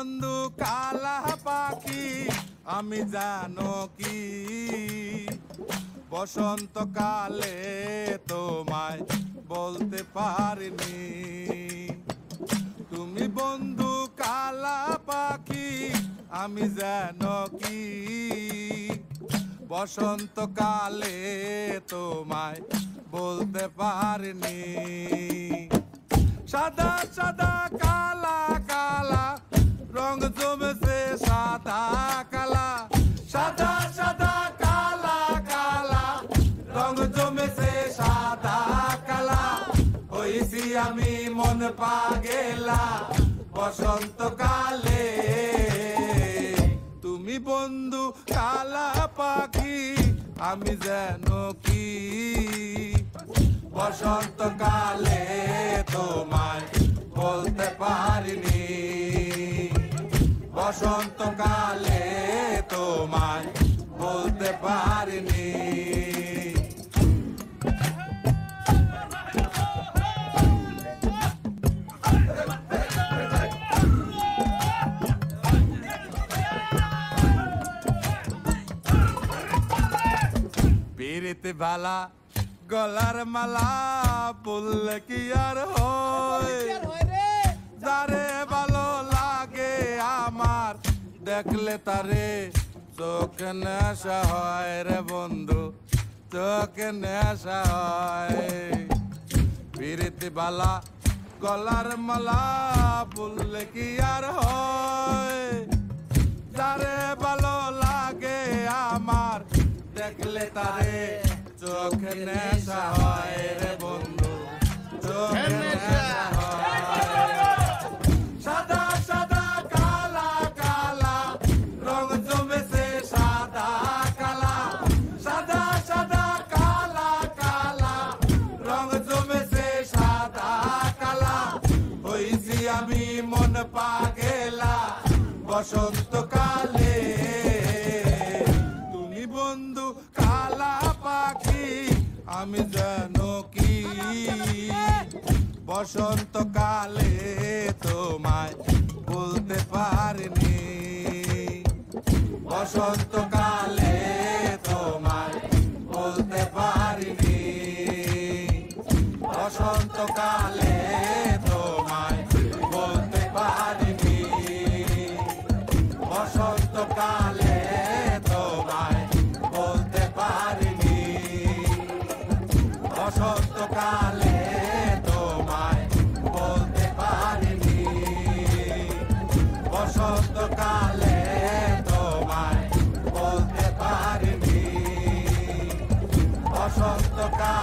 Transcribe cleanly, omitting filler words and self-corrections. বন্ধু কালা পাখি আমি জানো কি বসন্তকালে তোমায় বলতে পারিনি। তুমি বন্ধু কালা পাখি আমি জানো কি বসন্তকালে তোমায় বলতে পারিনি। সাদা সাদা কালা কালা রং জমেছে সাদা কালা, সাদা সাদা কালা কালা রং জমেছে সাদা কালা। হইছি আমি মন পাগলা বসন্তকালে। তুমি বন্ধু কালা পাখি আমি যেন কি বসন্তকালে তোমায় বলতে পারিনি, বসন্তকালে তোমায় বলতে পারিনি। পিরিতে ভালা গলার মালা বললে কি আর হয়, যারে ভালো লাগে আমার দেখলে তারে চোখে নেশা হয় রে বন্ধু, চোখে নেশা হয়। পিরিতি বালা গলার মালা বললে কি আর হয়, যারে ভালো লাগে আমার দেখলে তারে চোখে নেশা হয় রে বন্ধু, চোখে নেশা হয়। সাদা সাদা কালা কালা রং জমেছে সাদা কালা, সাদা সাদা কালা কালা রং জমেছে সাদা কালা। হইছি আমি মন পাগলা বসন্তকালে। তুমি বন্ধু কালা পাখি আমি জানো কি বসন্তকালে তোমায় বলতে পারিনি, বসন্তকালে তোমায় বলতে পারিনি, বসন্তকালে তোমায় বলতে পারিনি, বসন্তকালে তোমায় বলতে পারিনি, বসন্তকালে। Sotto